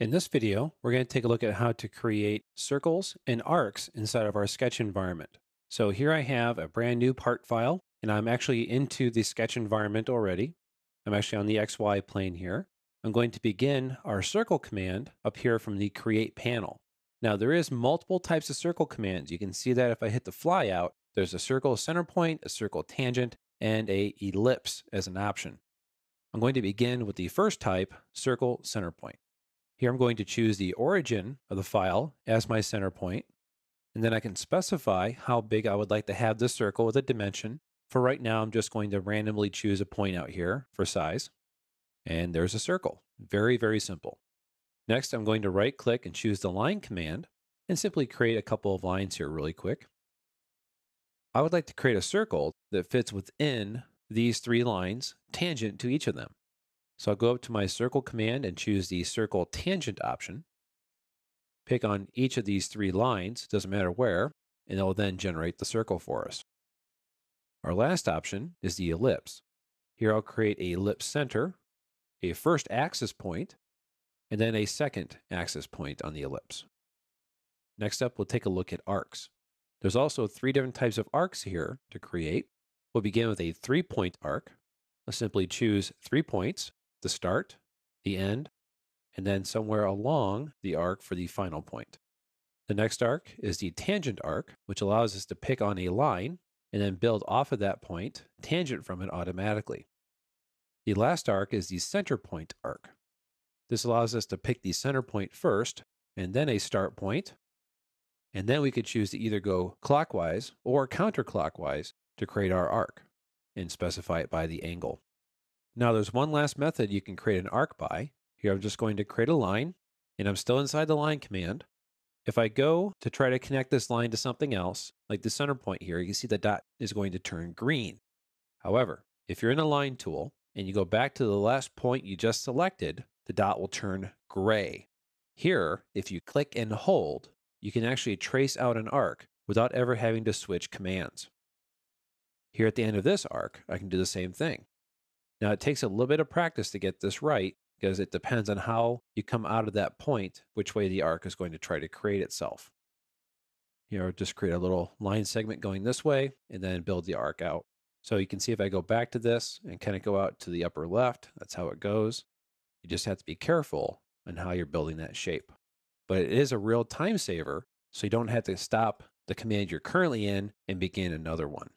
In this video, we're going to take a look at how to create circles and arcs inside of our sketch environment. So here I have a brand new part file, and I'm actually into the sketch environment already. I'm actually on the XY plane here. I'm going to begin our circle command up here from the create panel. Now there is multiple types of circle commands. You can see that if I hit the fly out, there's a circle center point, a circle tangent, and an ellipse as an option. I'm going to begin with the first type, circle center point. Here I'm going to choose the origin of the file as my center point, and then I can specify how big I would like to have this circle with a dimension. For right now, I'm just going to randomly choose a point out here for size, and there's a circle. Very, very simple. Next, I'm going to right click and choose the line command and simply create a couple of lines here really quick. I would like to create a circle that fits within these three lines, tangent to each of them. So I'll go up to my circle command and choose the circle tangent option. Pick on each of these three lines, doesn't matter where, and it'll then generate the circle for us. Our last option is the ellipse. Here I'll create an ellipse center, a first axis point, and then a second axis point on the ellipse. Next up, we'll take a look at arcs. There's also three different types of arcs here to create. We'll begin with a three-point arc. I'll simply choose 3 points, the start, the end, and then somewhere along the arc for the final point. The next arc is the tangent arc, which allows us to pick on a line and then build off of that point, tangent from it automatically. The last arc is the center point arc. This allows us to pick the center point first, and then a start point, and then we could choose to either go clockwise or counterclockwise to create our arc and specify it by the angle. Now there's one last method you can create an arc by. Here I'm just going to create a line, and I'm still inside the line command. If I go to try to connect this line to something else, like the center point here, you can see the dot is going to turn green. However, if you're in the line tool and you go back to the last point you just selected, the dot will turn gray. Here, if you click and hold, you can actually trace out an arc without ever having to switch commands. Here at the end of this arc, I can do the same thing. Now it takes a little bit of practice to get this right because it depends on how you come out of that point, which way the arc is going to try to create itself. Here, I'll just create a little line segment going this way and then build the arc out. So you can see if I go back to this and kind of go out to the upper left, that's how it goes. You just have to be careful on how you're building that shape. But it is a real time saver, so you don't have to stop the command you're currently in and begin another one.